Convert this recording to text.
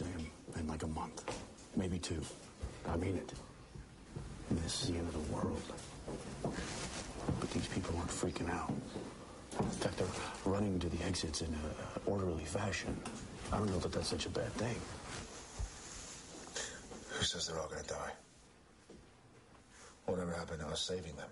Sam, in like a month. Maybe two. I mean it. And this is the end of the world. But these people aren't freaking out. In fact, they're running to the exits in an orderly fashion. I don't know that that's such a bad thing. Who says they're all going to die? Whatever happened to us saving them?